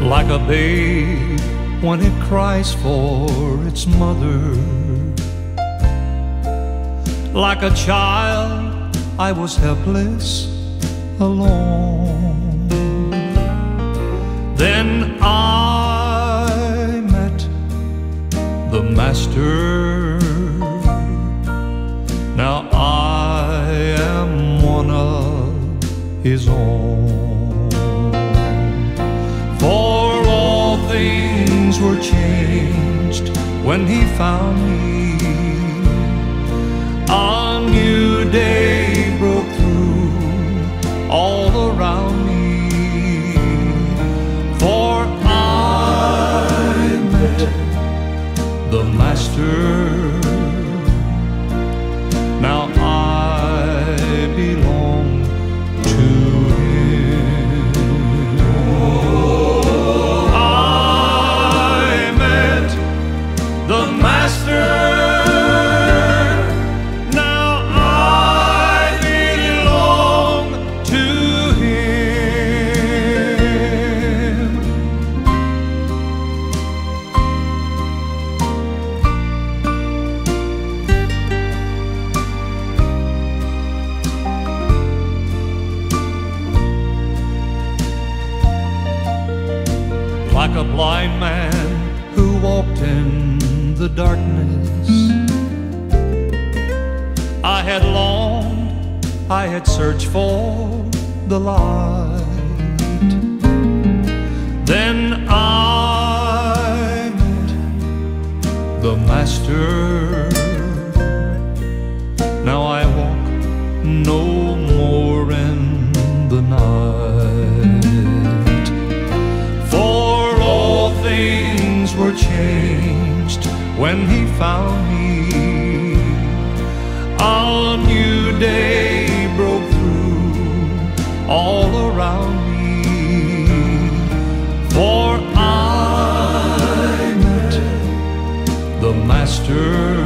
like a babe when it cries for its mother. Like a child, I was helpless, alone. Then I met the master. Now I am one of his own. For all things were changed when he found me. A new day broke through all around me. For I met the master. Now I belong to him. Oh, I met the master. Like a blind man who walked in the darkness, I had longed, I had searched for the light. Then I met the master. Now I walk no more in the night. For things were changed when he found me. A new day broke through all around me. For I met the master.